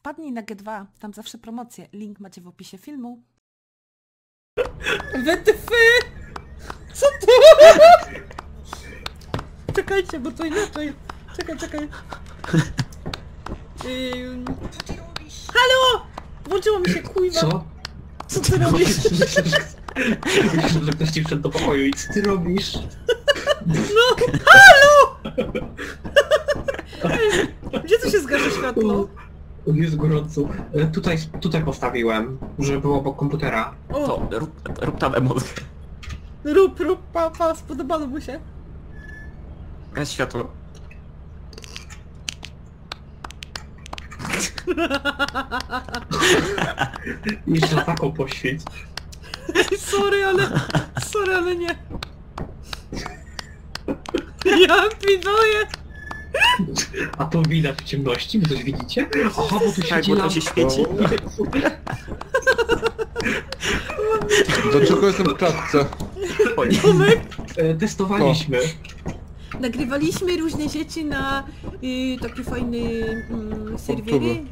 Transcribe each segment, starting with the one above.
Wpadnij na G2A, tam zawsze promocje. Link macie w opisie filmu. WTF! Co to? Czekajcie, bo to inaczej. Czekaj. Halo! Włączyło mi się kujwa. Co ty robisz? Myślę, że ktoś ci wszedł do pokoju i co ty robisz? No! Halo! Gdzie tu się zgasza światło? Jest gorąco. Tutaj postawiłem, żeby było obok komputera. O. To rób tam emocje. Rób, spodobało mu się. Jest światło. Jeszcze taką poświeć. Sorry, ale nie. Ja piduję. A to widać w ciemności? Wy coś widzicie? Aha, bo tu tak, bo się świeci. Dlaczego jestem w klatce? Tomek? Testowaliśmy. Nagrywaliśmy różne rzeczy na taki fajny serwery.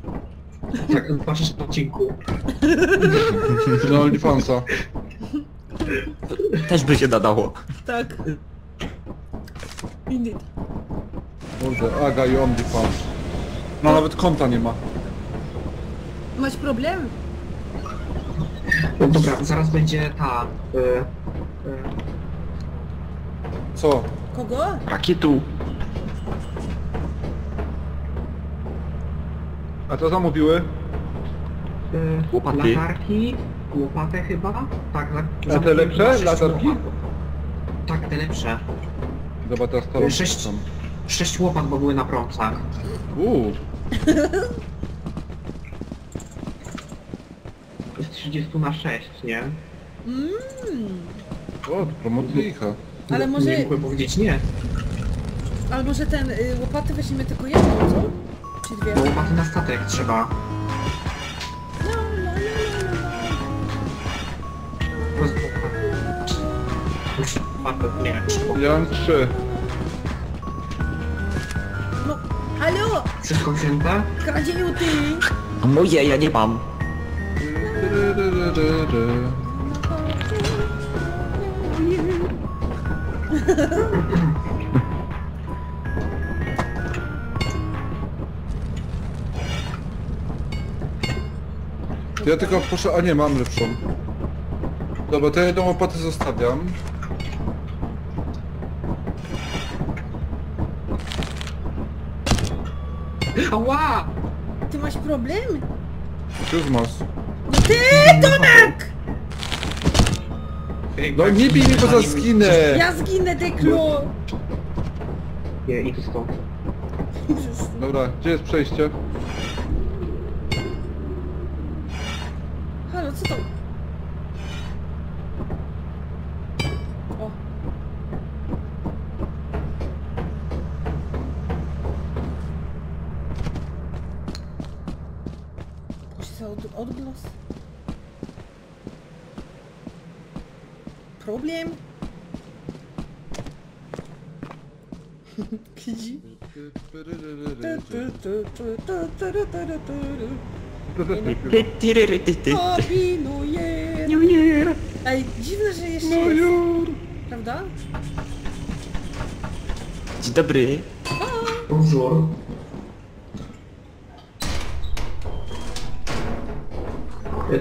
Tak, patrzysz na odcinku. No, OnlyFansa. Też by się nadało. Tak. Indeed. Boże, Aga i OnlyFans. No nawet konta nie ma. Masz problem? No dobra, zaraz będzie ta... Co? Kogo? Rakietu. A co zamówiły? Łopaty. Latarki, łopatę chyba? Tak, a te lepsze? Latarki? Łopat. Tak, te lepsze. Zobacz, teraz to 6 łopat, bo były na prącach. Z 30 na 6, nie? O, promotlicha. Ale może... Nie mogłem powiedzieć nie. Ale może ten... łopaty weźmiemy tylko jedną, co? Czy dwie? No, łopaty na statek trzeba. Ja mam 3. No, halo! Chcesz koncenta? Kradzieju ty! A moje, ja nie mam. Ja tylko proszę, a nie, mam lepszą. Dobra, to ja jedną łopatę zostawiam. Ała! Ty masz problem? Ty masz. No ty, Tomek! No nie bij mi, bo za zginę! Ja zginę, Deklu! Nie, idę stąd. Dobra, gdzie jest przejście? Halo, co to? O. Odgłos? Problem? Kidzi? Kombinuje! Ej, dziwne, że jeszcze jest. Prawda? Dzień dobry. Bonjour.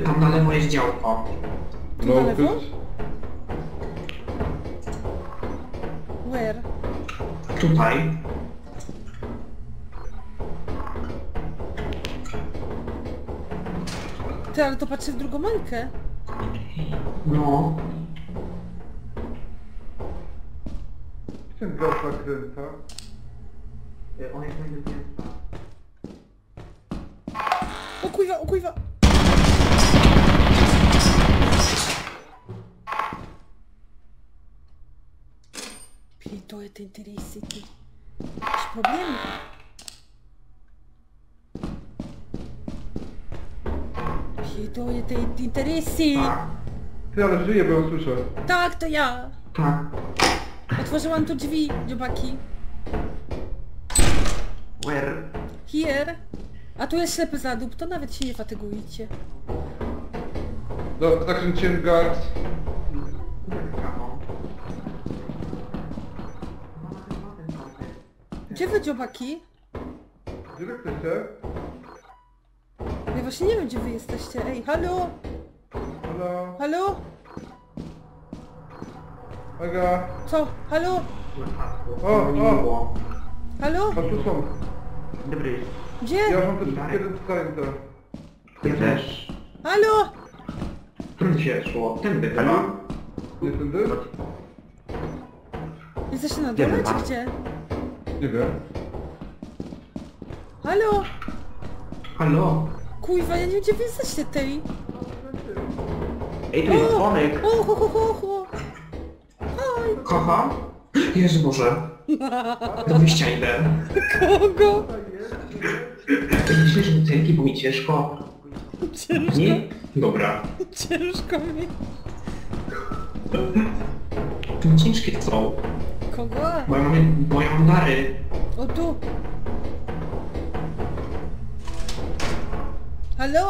Tam na lewo jest działko. No, na lewo? Where? Tutaj. Ty, ale to patrzę w drugą mańkę. No. Czym gośla kręta? On jest najwyżej. O kurwa! To jest interesy, ty. Masz problem? To jest interesy! Ty, ale żyję, bo ją słyszę. Tak, to ja! Otworzyłam tu drzwi, dziobaki. Where? Here. A tu jest ślepy zadób, to nawet się nie fatygujcie. Dobra, zakręciłem gard. Gdzie wy, dziobaki? Gdzie wy jesteście? Ja właśnie nie wiem, gdzie wy jesteście. Ej, halo! Halo? Halo? Aga! Co? Halo? O! Halo? A tu są. Dobry. Gdzie? Ja mam też jeden skręt. Ja też. Halo? Tym się szło. Tędy, halo? Nie tędy? Jesteście na dole, czy gdzie? Nie wiem. Halo? Halo? Kujwa, ja nie wiem, gdzie wy jesteście, tej. Ej, tu jest Tomek! O, ho, ho, ho, ho! Haj! Kocha? Jezu Boże! Do wyjścia idę! Kogo? Myślę, że butelki, bo mi ciężko. Ciężko? Nie? Dobra. Ciężko mi. Tym ciężkie są. Kogo? Bo ja mam nary. O tu! Halo?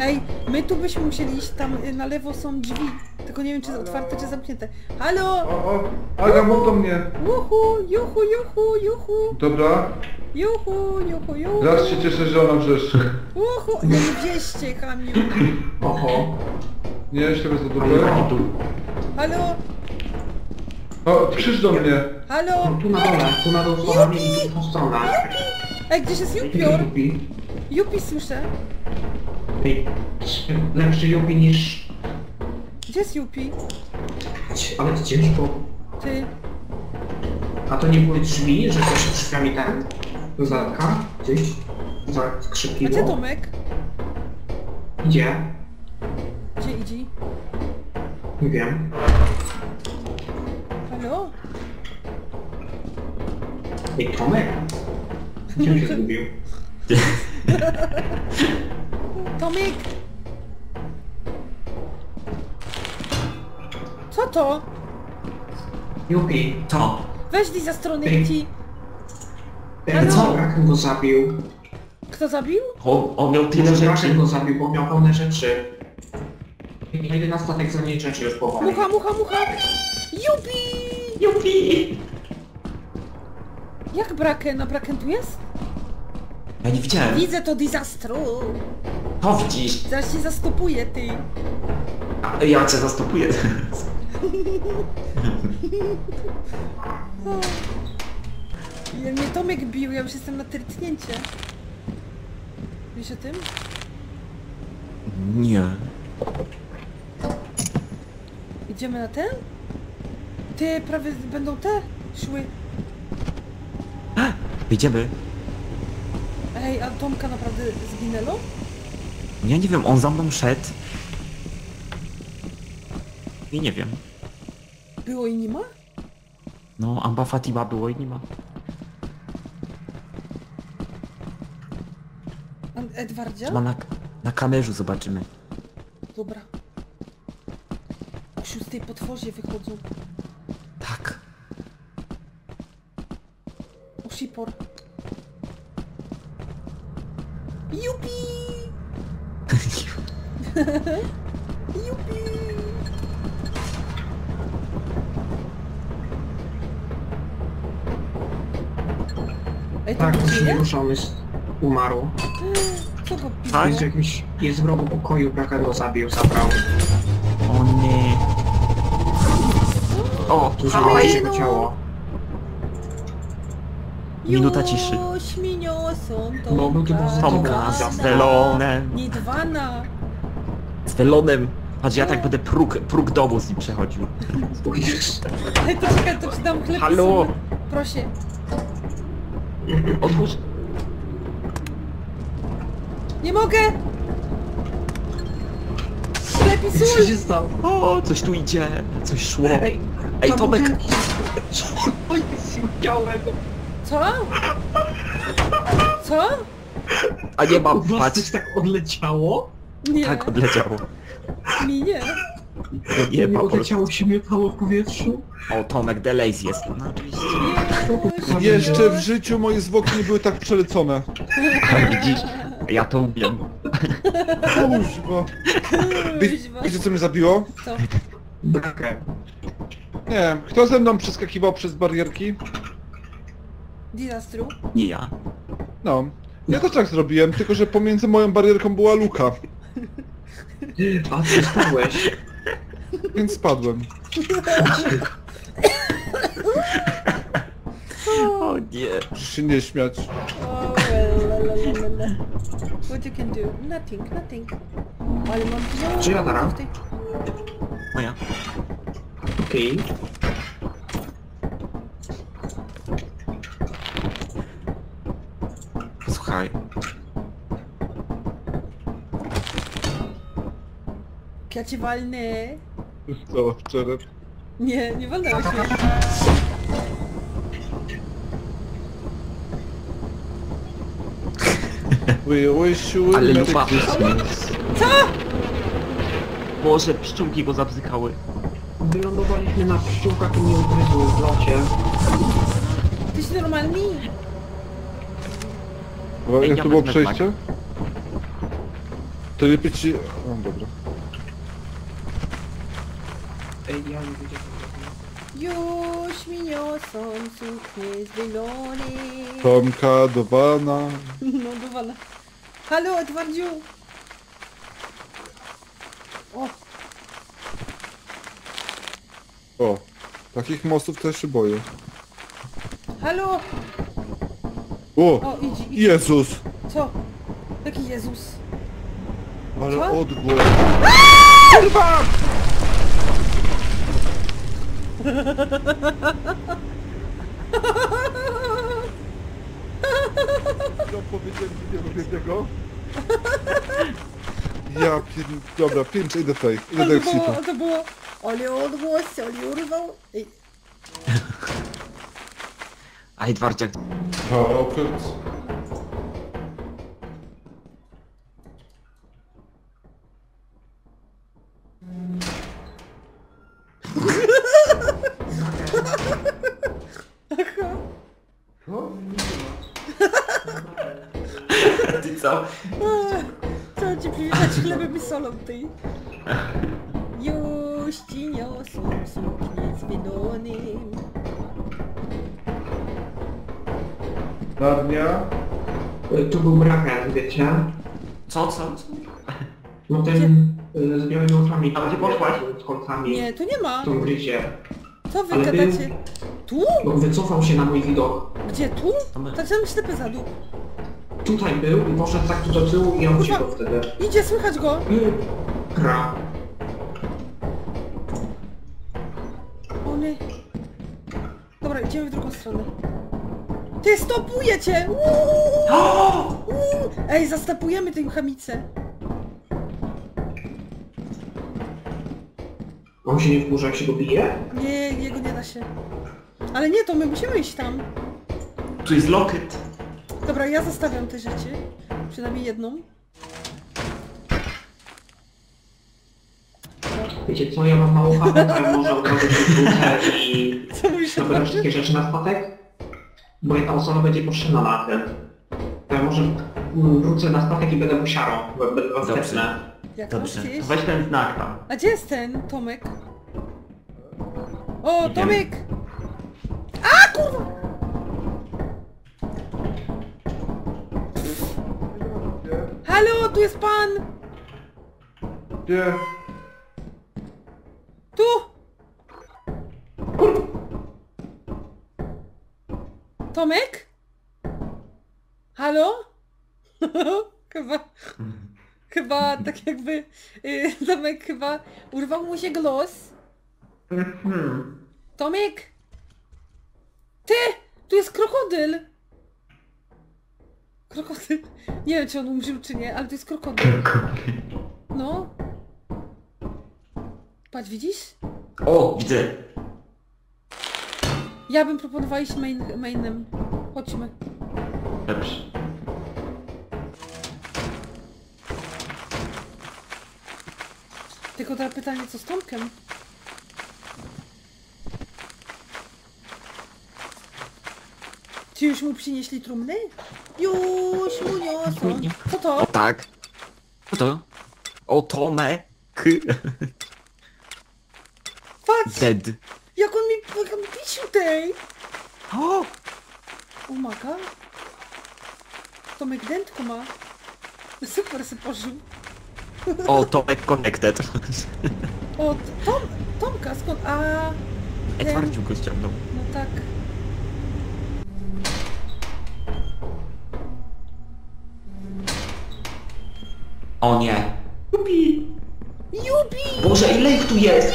Ej, my tu byśmy musieli iść, tam na lewo są drzwi. Tylko nie wiem, czy jest otwarte, czy zamknięte. Halo! O, Aga, mów do mnie! Juhu, juhu, juhu, juhu! Dobra. Juhu, juhu, juhu! Zaraz się cieszę, że ona wrzeszczy. Juhu! Ja nie wieście, Kamiu! Oho! Nie, jeszcze bez odobry. Halo! O, krzyż do mnie! Halo! Tu na dole, schodami i w tą stronę. Ej, gdzieś jest jupior? Jupi słyszę. Ej, lepszy Jupi niż... Gdzie jest Jupi? Ale to ciężko. Ty. A to nie były drzwi, że coś drzwiami ten... do zadka? Gdzieś? Zakrzykiło. A gdzie Tomek? Idzie. Gdzie idzie? Nie wiem. Halo? Ej, Tomek? Gdzie on się zgubił? Tomek! Co to? Jupi, to. Weź Dizastru, ci. Co? Jak go zabił? Kto zabił? On miał tyle rzeczy. Go zabił, bo miał pełne rzeczy. I na statek za mniej rzeczy już powoli. Mucha, mucha, mucha! Jupi! Jupi! Jak Braken? A Braken tu jest? Ja nie widziałem. Widzę to Dizastru. To widzisz. Zaraz się zastopuję, ty. A ja cię zastopuję teraz. Ja mnie Tomek bił, ja już jestem na trytnięcie. Wiesz o tym? Nie. Idziemy na ten? Ty, prawie będą te szły. Idziemy. Ej, a Tomka naprawdę zginęło? Ja nie wiem, on za mną szedł. I nie wiem. Było i nie ma? No, Amba Fatima było i nie ma. Edwardzie? Chyba na kamerze zobaczymy. Dobra. O 6 potworze wychodzą. Tak. O sipor. Jupi! Jupi! Ej, to tak, muszony umarł. Co go pisze? Jest jakiś... jest w rogu pokoju, Braka go zabił, zabrał. O nie... O, tu znalazł się jego ciało. Minuta ciszy. No, był tylko z Tomka, z Welonem. Nie dwana. Z Welonem. Patrz, ja tak będę próg domu z nim przechodził. Ale to czekaj, to ci dam chleb. Halo! Proszę. Otwórz. Nie mogę! Chleb i sól! Co się stało? O, coś tu idzie. Coś szło. Ej, Tomek! Oj, zimniałem. Co? Co? A nie mam, patrz. Coś tak odleciało? Nie. Tak odleciało. Mi nie. Nie odleciało się miętało w powietrzu. O, Tomek, the lazy jest. No, oczywiście. Jeszcze w życiu moje zwłoki nie były tak przelecone. Widzisz? Ja to umiem. Kuźwa. Wiecie co mnie zabiło? Co? Nie wiem, kto ze mną przeskakiwał przez barierki? Dizastru? Nie ja. No. Ja też tak zrobiłem, tylko że pomiędzy moją barierką była luka. A ty stałeś. Więc spadłem. O nie. Musisz się nie śmiać. Oh, well. What you can do? Nothing, nothing. Ale mam... No, czyja nara? Tej... Moja. Okej. Okay. Słuchaj. Ja cię walnę. Co, wczoraj? Nie, nie walnęłaś mnie. Ale lupa. Co? Boże, pszczółki go zabzykały. Wylądowaliśmy na pszczółkach i nie ukryły w locie. Tyś normalny? Jak to było przejście? To lepiej ci... No dobra. Ja nie wiedziałem. Już mi niosą suknie z wylony. Tomka do bana. No do bana. Halo, Edwardziu! O! O, takich mostów też się boję. Halo! O, idź. Jezus! Co? Taki Jezus? Ale odgłos. Kurwa! Ja powiedziałem, że nie robię tego. Ja dobra, pięć, idę tutaj. Idę do eksitu. To było... Oli odgłos, Oli urwał. Ej. A Edwardziak... Ty co? Chciałam cię przywitać chlebem i solą, ty. Już ci niosą suknię z winonym. Darnia? Tu był mrakan, wiecie? Co? No ten z białymi oczami. A gdzie poszłaś? Z kolcami. Nie, tu nie ma. Tu gryzie. Co wy gadacie? Tu? No wycofał się na mój widok. Gdzie? Tu? Tak samo ślepy za dół. Tutaj był i poszedł tak tu do tyłu i on uciekł wtedy. Idzie, słychać go. Kra. One. Dobra, idziemy w drugą stronę. Ty, stopuje cię! Ej, zastępujemy tę chamicę. On się nie wkurza, jak się go bije? Nie, jego nie da się. Ale nie, to my musimy iść tam. Tu jest locket. Dobra, ja zostawiam te rzeczy. Przynajmniej jedną. Wiecie co, ja mam mało pamiętam, może od razu i... Co mówisz? Dobra, wszystkie rzeczy na statek? Bo jedna osoba będzie potrzebna na ten. To ja może wrócę na statek i będę musiarą, bo będę was tepnę. Dobrze, to weź ten znak tam. A gdzie jest ten Tomek? O, idziemy. Tomek! A kurwa! Halo, tu jest pan! Gdzie? Tu! Tomek? Halo? Chyba tak jakby... Tomek chyba urwał mu się głos. Tomek? Ty! Tu jest krokodyl! Krokodyl. Nie wiem, czy on umrzył, czy nie, ale to jest krokodyl. No. Patrz, widzisz? O, widzę. Ja bym proponowała iść mainem. Chodźmy. Dobrze. Tylko teraz pytanie, co z Tomkiem? Czy już mu przynieśli trumny? Już mu niosą. Co to? Tak. Co to? O, Tomek. Patrz! Dead. Jak on mi picił tej! O! Umaga? Tomek dętko ma. Super se pożył. O, Tomek connected. O, Tomka skąd? A... Edwardziu go ściągnął. No tak. O nie. Jupi! Jupi! Boże, ile ich tu jest?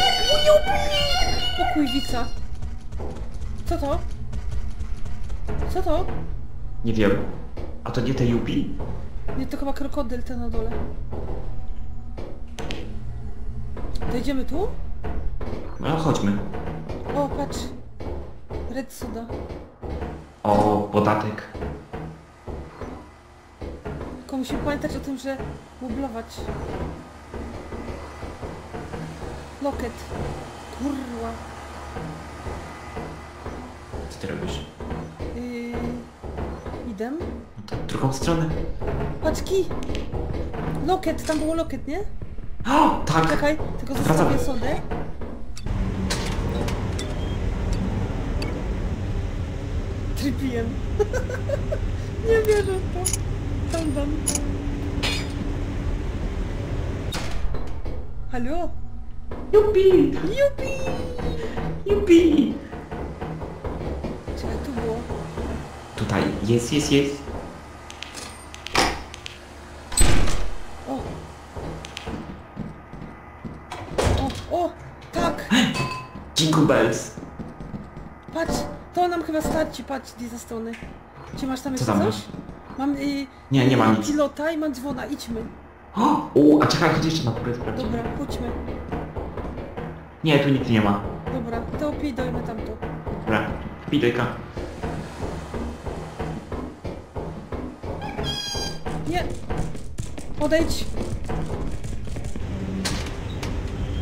Pokójwica. Co to? Co to? Nie wiem. A to nie te Jupi? Nie, to chyba krokodyl ten na dole. Dojdziemy tu? No, chodźmy. O, patrz. Red Soda. O, podatek. Tylko musimy pamiętać o tym, że mublować. Loket. Kurwa. Co ty robisz? Idę. W drugą stronę. Patrz, kij. Loket, tam było loket, nie? O, tak! Czekaj, tylko zostawię sodę. Tripiłem. Nie wierzę w to. Tam dam. Halo? Jupi! Jupi! Jupi! Czekaj, tu było. Tutaj, jest, jest, jest. Bells. Patrz, to nam chyba starczy, patrz, Dizastru. Czy masz tam jeszcze coś? Mam nie, nie mam nic. Pilota i mam dzwona, idźmy. O, a czekaj, chodź jeszcze na górę sprawdzić. Dobra, chodźmy. Nie, tu nikt nie ma. Dobra, to pidojmy tamto. Dobra, pidojka. Nie. Podejdź.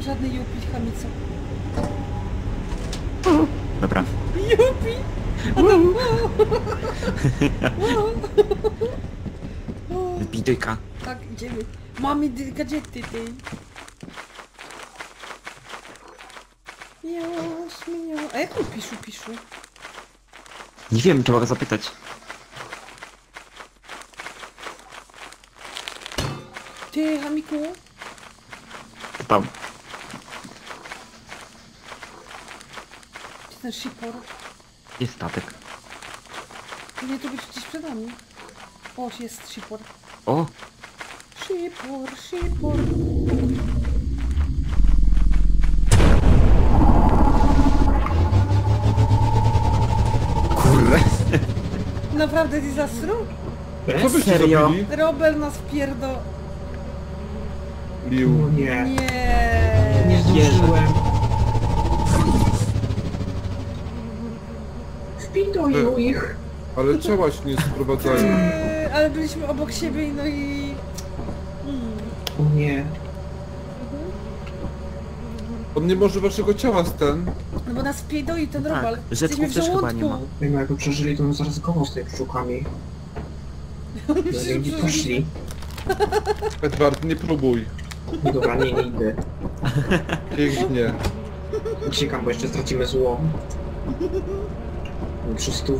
Żadnej jupi, chamica. Dobra. Jupi! Zbidojka. Tak, idziemy. Mamy gadżety tej. A jak on pisze? Nie wiem, trzeba go zapytać. Ty, Hamiku? Tam. Ten shipor. Jest statek. Nie, to być gdzieś przed nami. O, jest shipor. O! Shipor. Kurwa. Naprawdę Dizastru? Co byście serio? Robel nas pierdo... Lił. Nie zdążyłem. Pidują ich. Ale czoła się nie sprowadzają. Ale byliśmy obok siebie, no i... Nie. On nie może waszego ciała ten. No bo nas piedoi ten robal. Jesteśmy w żołądku. Nie ma. Wiem, jak go przeżyli, to on zaraz z tymi pszczółkami. Nie poszli. Edward, nie próbuj. Dobra, nie idę. Pięknie. Uciekam, bo jeszcze stracimy zło. 300.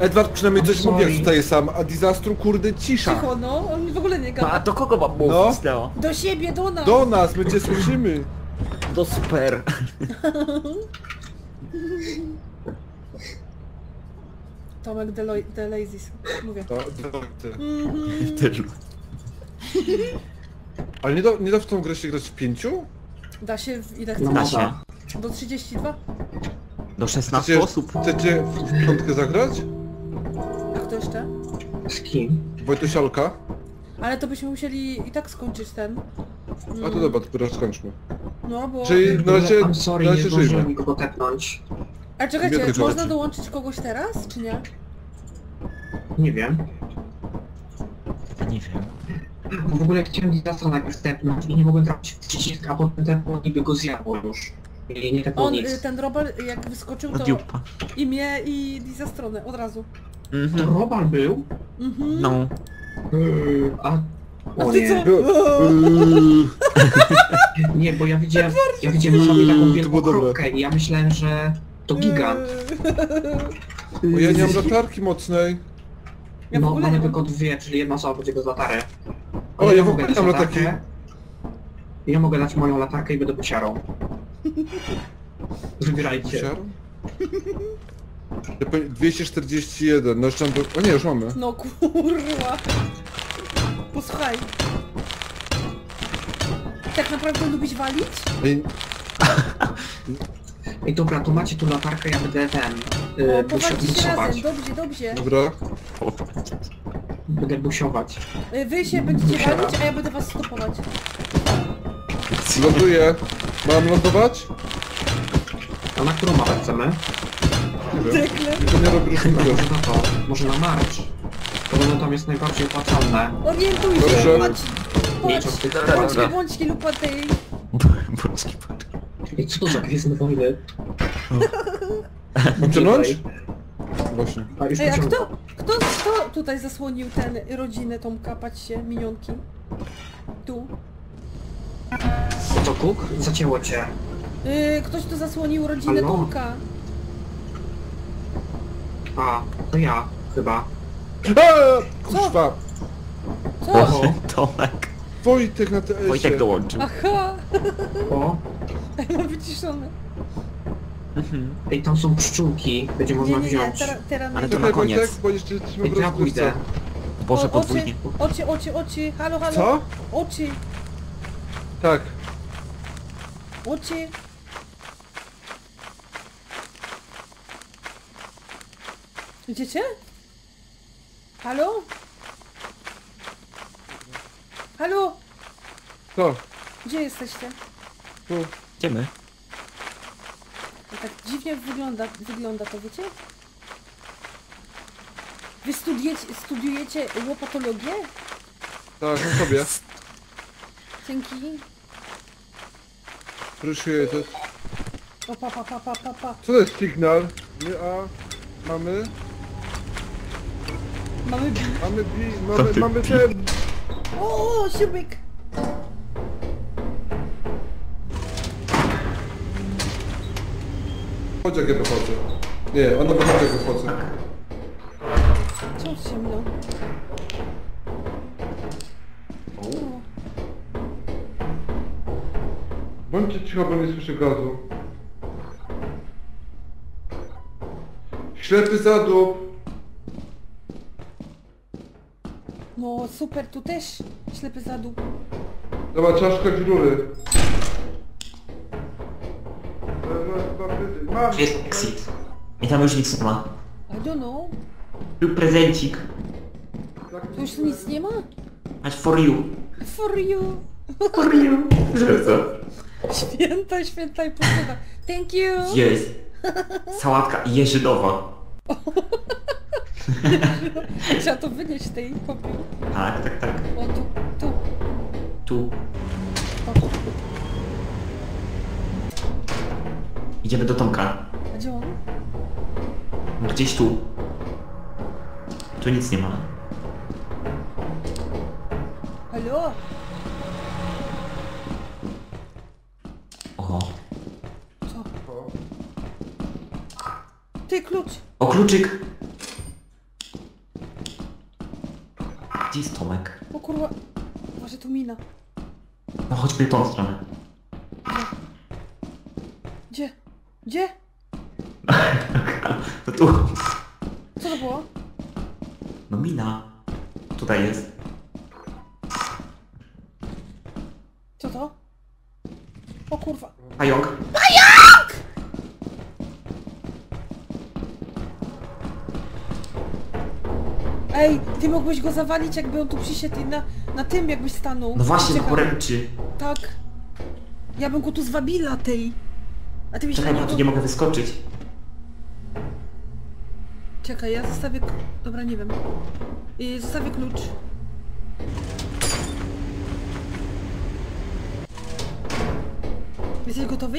Edward przynajmniej coś mówi, jak tutaj sam, a Dizastru kurde cisza. Cicho, no, on w ogóle nie gada. A do kogo mam mówić, Leo? Do siebie, do nas. Do nas, my cię słyszymy. Do super. Tomek de Lazys, mówię. Ale nie da w tą grę się grać w 5? Da się w ile chcesz? Da się. Do 32? Do 16 osób. Chcecie w piątkę zagrać? A kto jeszcze? Z kim? Wojtusiałka. Ale to byśmy musieli i tak skończyć ten. A to dobra, tylko skończmy. No bo... Czyli na razie... Sorry, na razie nie możemy nikogo tepnąć. A czekajcie, można dołączyć kogoś teraz, czy nie? Nie wiem. W ogóle chciałem Dizastra najpierw stepnąć i nie mogłem trafić w przycisk, a potem ten niby go zjadło już. I nie on, nic. Ten Robal jak wyskoczył to imię i Dizastronę od razu. Mhm. To Robal był? Mhm. No. A ty co? Nie, bo ja widziałem sobie taką wielką kropkę i ja myślałem, że to gigant. Bo ja nie mam latarki mocnej. Ja no, mamy tylko dwie, czyli jedna osoba będzie bez latary. O, ja w ogóle nie mam latarki. Ja mogę dać moją latarkę i będę posiarą. Wybierajcie. 241, no jeszcze mam do... O nie, już mamy. No kurwa. Posłuchaj. Tak naprawdę lubisz walić? Ej dobra, tu macie tu latarkę, ja będę ten... busiować. Dobrze, dobrze. Dobra. Będę busiować. Wy się będziecie walić, a ja będę was stopować. Ląduję. Mam lądować? A na którą mapę chcemy? Nie wiem. To nie robię już na to. Może na marcz. Podobno tam jest najbardziej opłacalne. Orientuj się, patrz. Bądźki lupa tej. Bądźki patej. Co to za gwiezdne wojny? Mam ciągnąć? Właśnie. Ej, a kto tutaj zasłonił ten rodzinę Tomka? Patrzcie, minionki. Tu. To Kuk? Zacięło cię. Ktoś tu zasłonił rodzinę Tomka. A, to ja, chyba. Kurwa! Co? Oho. Tomek. Wojtek na TS-ie. Wojtek dołączył. Aha! O. Mam wyciszone. Ej, tam są pszczółki. Będzie można wziąć. Teraz ale to na koniec. Wojtek, bo jeszcze jesteśmy w rozgórce. Boże, podwójnie. Oczy. Halo, halo. Co? Oczy. Tak. Oczy. Idziecie? Halo? Halo? Co? Gdzie jesteście? Tu. Gdzie my? To tak dziwnie wygląda to, wiecie? Wy studiujecie łopatologię? Tak, no sobie. Dzięki. Proszę to. O pa. Co to jest signal? My A mamy. Mamy B. Mamy B. O, siubik. Chodź jak ja wychodzę. Nie, ona wychodzi jak wychodzę. Co się mną? Bądźcie cicho, bo nie słyszę gazu. Ślepy zadup! No super, tu też ślepy zadup. Dobra, czaszka z rury. Masz! Jest exit. I tam już nic nie ma. I don't know. Tu prezencik. Tu już nic nie ma? Aż for you. For you. For you. Że co? Święta i pogoda. Thank you! Jest! Sałatka jeżydowa. Trzeba to wynieść tej kopii. Tak. O, tu. O. Idziemy do Tomka. A gdzie on? Gdzieś tu. Tu nic nie ma. Halo? Ty, klucz! O, kluczyk! Gdzie jest Tomek? O kurwa... Może tu mina. No chodźmy tą stronę. Gdzie? No tu. Co to było? No mina. Tutaj jest. Co to? O kurwa. Pająk. Ej, ty mogłeś go zawalić, jakby on tu przysiedł i na tym jakbyś stanął. No właśnie, poręczy. Tak. Ja bym go tu zwabila tej. A ty byś czekaj, ja tu nie mogę wyskoczyć. Czekaj, ja zostawię... Dobra, nie wiem. I zostawię klucz. Jesteś gotowy?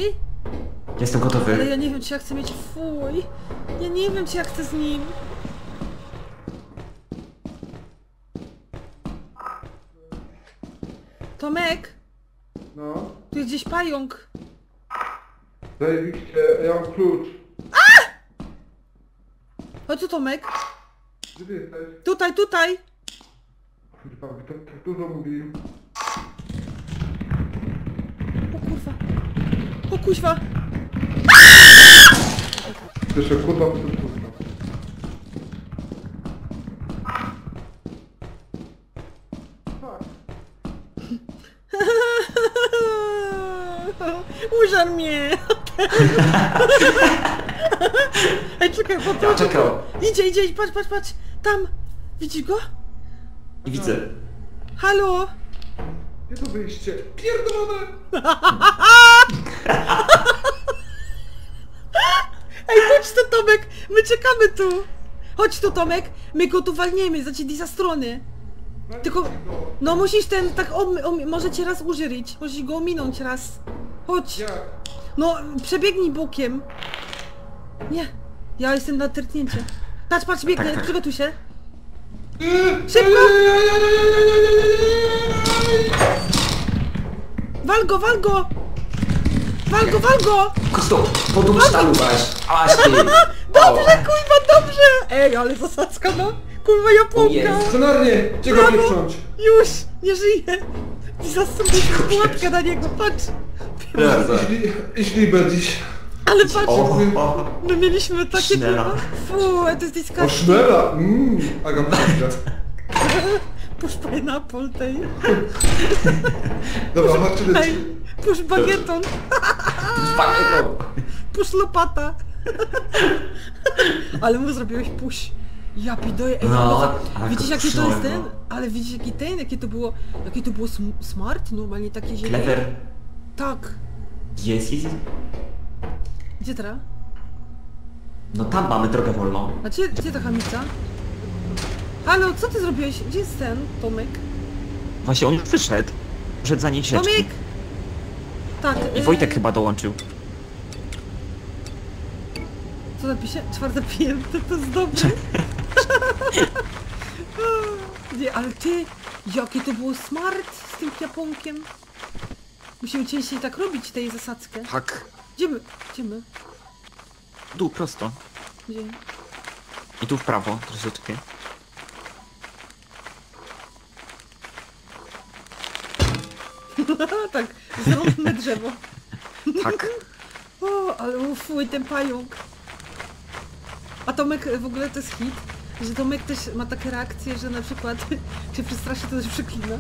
Jestem gotowy. Ale ja nie wiem, czy ja chcę mieć fuj. Ja nie wiem, czy ja chcę z nim. Tomek! No? Tu jest gdzieś pająk. Zajebiście, ja mam klucz. Chodź tu, Tomek. Gdzie ty jesteś? Tutaj, tutaj! Kurwa, tak dużo mówi. O kurwa. O kuźwa! Słyszę, kurwa, kurwa. Użar mnie! Ej, czekaj, popatrz! Idzie, idzie, patrz, patrz, patrz! Tam! Widzisz go? Widzę. Halo! Gdzie to wyjście? Pierdolone! Ej, chodź tu, Tomek! My czekamy tu! Chodź tu, Tomek! My go tu walniemy, za cię Dizastrony! Tylko... No musisz ten, tak może cię raz użyć, musisz go ominąć raz. Chodź! No, przebiegnij bokiem. Nie, ja jestem na tyrtnięcie. Patrz, patrz, biegnie, tak, tak. Przygotuj się. Szybko! Wal go, wal go! Wal go, wal go! Kosto, podumstalu aż ty! Dobrze, kurwa, dobrze! Ej, ale zasadzka, no! Kurwa, ja płomka! Scenarnie, czego pieprząć? Już, nie żyję! Zastrzelę pułapkę na niego, patrz! Jeśli dziś. Ale patrz, my mieliśmy takie kurwa... Fuuu, to jest diskarty. O sznela! Agam dobrze. Push pineapple tej. Dobra, patrzcie leci. Push bagieton. Push lopata. Ale mu zrobiłeś push. Ja pidoję, ej, no, widzisz jaki to jest ten? Ale widzisz jaki ten, jakie to było smart? Normalnie takie zielone. Clever. Tak. Jest. Gdzie teraz? No tam mamy drogę wolną. A gdzie ta chamica? Halo, co ty zrobiłeś? Gdzie jest ten, Tomek? Właśnie on wyszedł. Przed za niej sieczki. Tomek! Tak. I Wojtek chyba dołączył. Co napisze? Czwarta pięta, to jest dobre. Nie, ale ty, jakie to było smart z tym japonkiem. Musimy częściej tak robić tej zasadzkę. Tak. Gdzie my? Dół, prosto. Gdzie? I tu w prawo, troszeczkę. Tak, zrąbne drzewo. Tak. O, ale fuj, ten pająk. A Tomek w ogóle to jest hit, że Tomek też ma takie reakcje, że na przykład cię przestraszy, to też przeklina.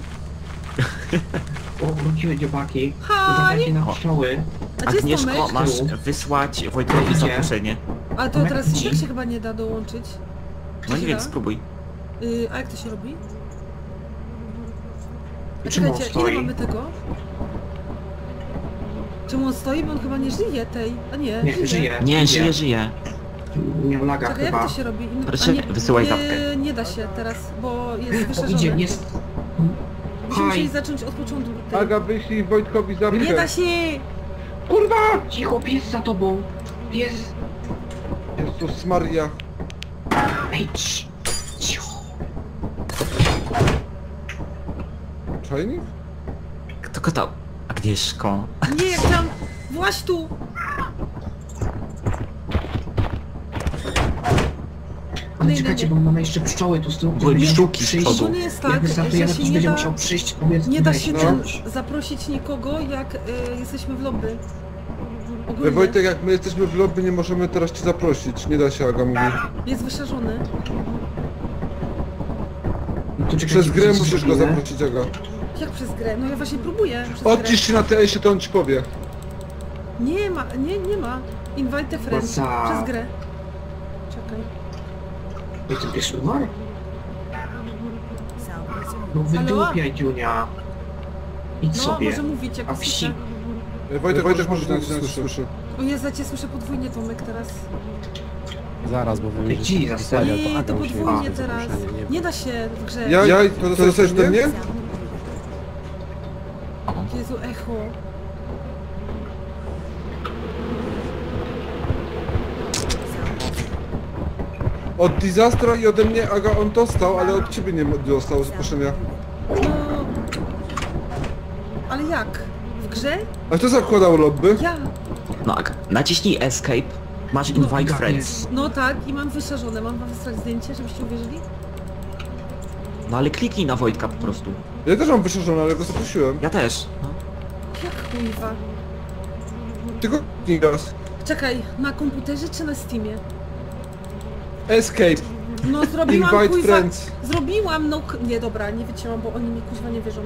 O, wróciły dziobaki. Uważajcie na pszczoły. A gdzie jest Tomek? Agnieszko, masz wysłać Wojtkowi zaproszenie. A to teraz i tak się chyba nie da dołączyć. No nie wiem, spróbuj. A jak to się robi? A czekajcie, ile mamy tego? Czemu on stoi? Bo on chyba nie żyje tej. A nie, żyje. Nie, żyje. Nie laga chyba. Jak to się robi? Wysyłaj zapkę. Nie da się teraz, bo jest wyszerzone. Musimy musieli zacząć od początku. Aga, wyślij Wojtkowi zapkę. Nie da się! Kurwa! Cicho, pies za tobą. Pies. Jezus Maria. Ej, cicho. Czajnik? Kto kotał? Agnieszko. Nie, jak tam... Właś tu! Ale czekajcie, bo mamy jeszcze pszczoły tu z tyłu, które będą przyjść. To nie jest tak, że się nie da, przyjść, nie da się zaprosić nikogo, jak jesteśmy w lobby. Ogólnie. Wojtek, jak my jesteśmy w lobby, nie możemy teraz cię zaprosić. Nie da się, Aga mówi. Jest wyszarzony. No to przez grę musisz go zaprosić, Aga. Jak przez grę? No ja właśnie próbuję. Odcisz się na TS-ie, to on ci powie. Nie ma, nie ma. Invite friend. Przez grę. Czekaj. Wiecie, wiesz, numer? No wydupiaj, Dziunia. Idź sobie. Może mówić, jak wsi. Wojtek, może tam cię słyszy. O Jezu, cię słyszę podwójnie, Tomek, teraz. Zaraz, bo wy widzicie. Nie, to podwójnie teraz. Nie da się w grze. Ja? To dostajesz do mnie? Jezu, echo. Od Dizastra i ode mnie, Aga, on dostał, ale od ciebie nie dostał zaproszenia. No, ale jak? W grze? A kto zakładał lobby? Ja. No Aga, naciśnij escape, masz invite no, friends. No tak, i mam wyszarzone, mam wysłać zdjęcie, żebyście uwierzyli? No ale kliknij na Wojtka po prostu. Ja też mam wyszarzone, ale go zaprosiłem. Ja też. No. Jak kurwa? Tylko kliknij raz. Czekaj, na komputerze czy na Steamie? Escape. No zrobiłam kuźwa, zrobiłam, no nie dobra, nie wycięłam, bo oni mi kuźwa nie wierzą.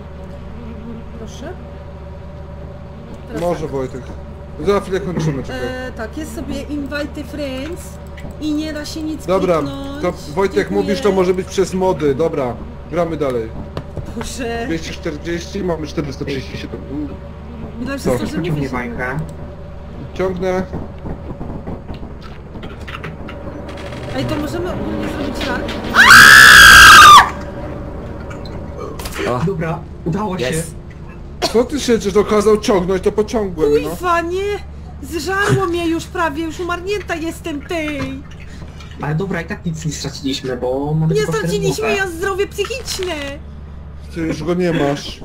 Proszę. Teraz może tak. Wojtek. Za chwilę kończymy, czekaj. Tak, jest sobie invite friends i nie da się nic dobra, kliknąć. Dobra, Wojtek, dziękuję. Mówisz, to może być przez mody, dobra. Gramy dalej. Boże. 240, mamy 437. Myślałem, że to, że nie wierzę. Ciągnę. Ej, to możemy ogólnie zrobić tak? O. Dobra, udało się. Co ty się czyż okazał ciągnąć, to pociągłem, no. Ujfa, nie! Zżarło mnie już prawie, już umarnięta jestem tej! Ale dobra, i tak nic nie straciliśmy, bo... mamy nie straciliśmy, ja zdrowie psychiczne! Ty już go nie masz.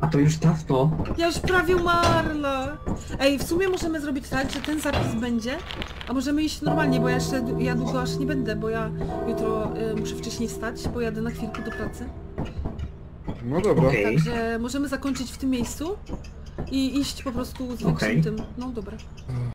A to już dawno. Ja już prawie umarła. Ej, w sumie możemy zrobić tak, że ten zapis będzie, a możemy iść normalnie, bo ja jeszcze długo aż nie będę, bo ja jutro muszę wcześniej wstać, bo jadę na chwilkę do pracy. No dobra. Okay. Także możemy zakończyć w tym miejscu i iść po prostu z większym tym. No dobra.